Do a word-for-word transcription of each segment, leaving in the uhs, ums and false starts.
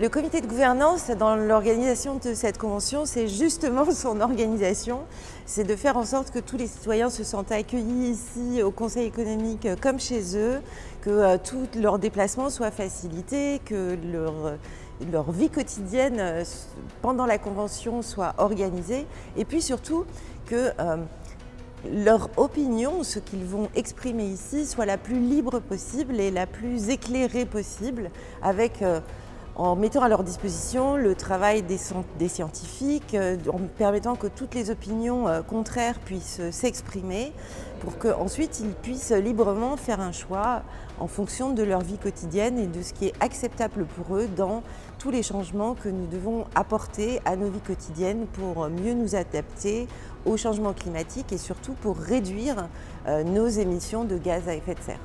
Le comité de gouvernance dans l'organisation de cette convention, c'est justement son organisation. C'est de faire en sorte que tous les citoyens se sentent accueillis ici au Conseil économique comme chez eux, que euh, tous leurs déplacements soient facilités, que leur, leur vie quotidienne euh, pendant la convention soit organisée et puis surtout que euh, leur opinion, ce qu'ils vont exprimer ici, soit la plus libre possible et la plus éclairée possible avec... Euh, en mettant à leur disposition le travail des scientifiques, en permettant que toutes les opinions contraires puissent s'exprimer pour qu'ensuite ils puissent librement faire un choix en fonction de leur vie quotidienne et de ce qui est acceptable pour eux dans tous les changements que nous devons apporter à nos vies quotidiennes pour mieux nous adapter au changement climatique et surtout pour réduire nos émissions de gaz à effet de serre.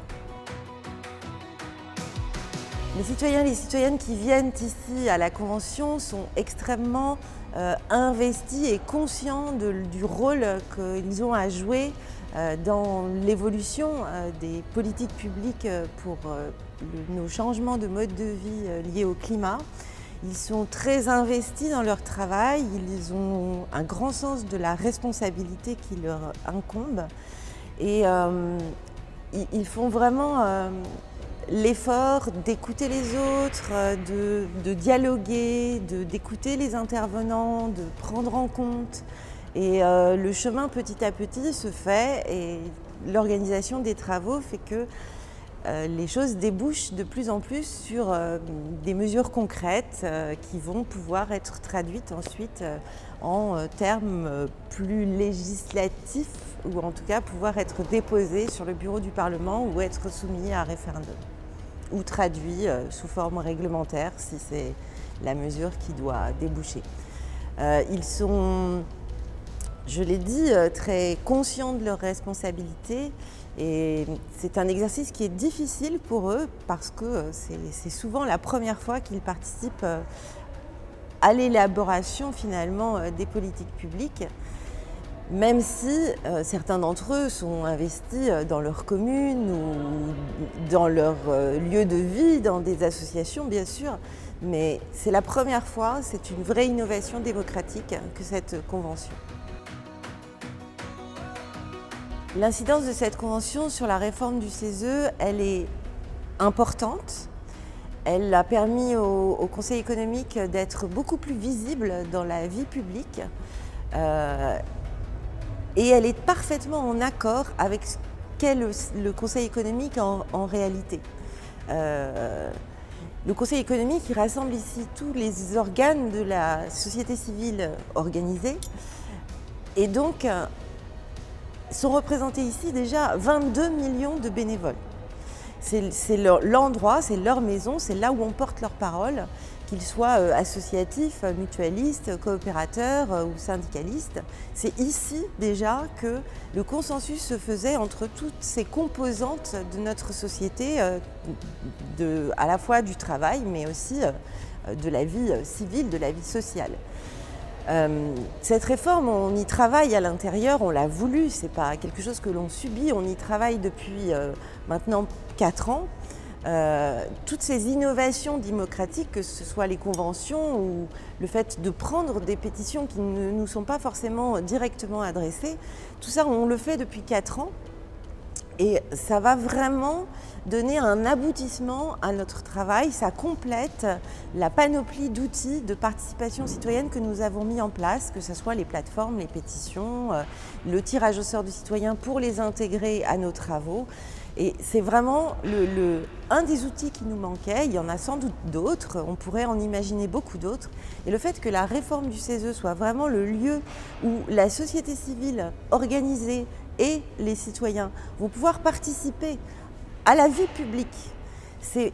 Les citoyens et les citoyennes qui viennent ici à la Convention sont extrêmement euh, investis et conscients de, du rôle qu'ils ont à jouer euh, dans l'évolution euh, des politiques publiques pour euh, le, nos changements de mode de vie euh, liés au climat. Ils sont très investis dans leur travail, ils ont un grand sens de la responsabilité qui leur incombe et euh, ils, ils font vraiment... Euh, l'effort d'écouter les autres, de, de dialoguer, de, d'écouter les intervenants, de prendre en compte. Et euh, le chemin petit à petit se fait et l'organisation des travaux fait que euh, les choses débouchent de plus en plus sur euh, des mesures concrètes euh, qui vont pouvoir être traduites ensuite euh, en euh, termes euh, plus législatifs ou en tout cas pouvoir être déposées sur le bureau du Parlement ou être soumis à référendum. Ou traduit sous forme réglementaire si c'est la mesure qui doit déboucher. Euh, ils sont, je l'ai dit, très conscients de leurs responsabilités et c'est un exercice qui est difficile pour eux parce que c'est souvent la première fois qu'ils participent à l'élaboration finalement des politiques publiques. Même si euh, certains d'entre eux sont investis dans leur commune ou dans leur euh, lieu de vie, dans des associations bien sûr, mais c'est la première fois, c'est une vraie innovation démocratique que cette convention. L'incidence de cette convention sur la réforme du C E S E, elle est importante. Elle a permis au, au Conseil économique d'être beaucoup plus visible dans la vie publique. Euh, Et elle est parfaitement en accord avec ce qu'est le, le Conseil économique en, en réalité. Euh, le Conseil économique il rassemble ici tous les organes de la société civile organisée. Et donc, euh, sont représentés ici déjà vingt-deux millions de bénévoles. C'est l'endroit, c'est leur maison, c'est là où on porte leur parole, qu'ils soient associatifs, mutualistes, coopérateurs ou syndicalistes. C'est ici déjà que le consensus se faisait entre toutes ces composantes de notre société, de, à la fois du travail mais aussi de la vie civile, de la vie sociale. Euh, cette réforme, on y travaille à l'intérieur, on l'a voulu, c'est pas quelque chose que l'on subit, on y travaille depuis euh, maintenant quatre ans. Euh, toutes ces innovations démocratiques, que ce soit les conventions ou le fait de prendre des pétitions qui ne nous sont pas forcément directement adressées, tout ça on le fait depuis quatre ans et ça va vraiment donner un aboutissement à notre travail, ça complète la panoplie d'outils de participation citoyenne que nous avons mis en place, que ce soit les plateformes, les pétitions, le tirage au sort du citoyen pour les intégrer à nos travaux. Et c'est vraiment le, le, un des outils qui nous manquait, il y en a sans doute d'autres, on pourrait en imaginer beaucoup d'autres. Et le fait que la réforme du C E S E soit vraiment le lieu où la société civile organisée et les citoyens vont pouvoir participer à la vie publique, c'est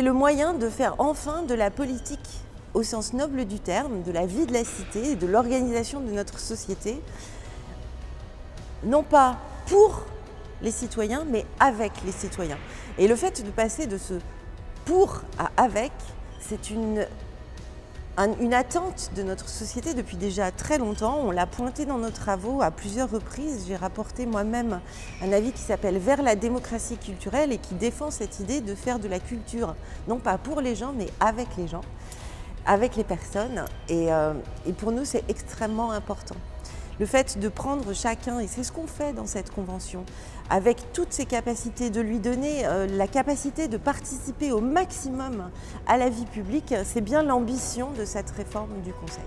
le moyen de faire enfin de la politique au sens noble du terme, de la vie de la cité et de l'organisation de notre société, non pas pour les citoyens, mais avec les citoyens. Et le fait de passer de ce pour à avec, c'est une, un, une attente de notre société depuis déjà très longtemps. On l'a pointé dans nos travaux à plusieurs reprises. J'ai rapporté moi-même un avis qui s'appelle « Vers la démocratie culturelle » et qui défend cette idée de faire de la culture, non pas pour les gens, mais avec les gens. avec les personnes et, euh, et pour nous c'est extrêmement important. Le fait de prendre chacun, et c'est ce qu'on fait dans cette convention, avec toutes ses capacités, de lui donner euh, la capacité de participer au maximum à la vie publique, c'est bien l'ambition de cette réforme du Conseil.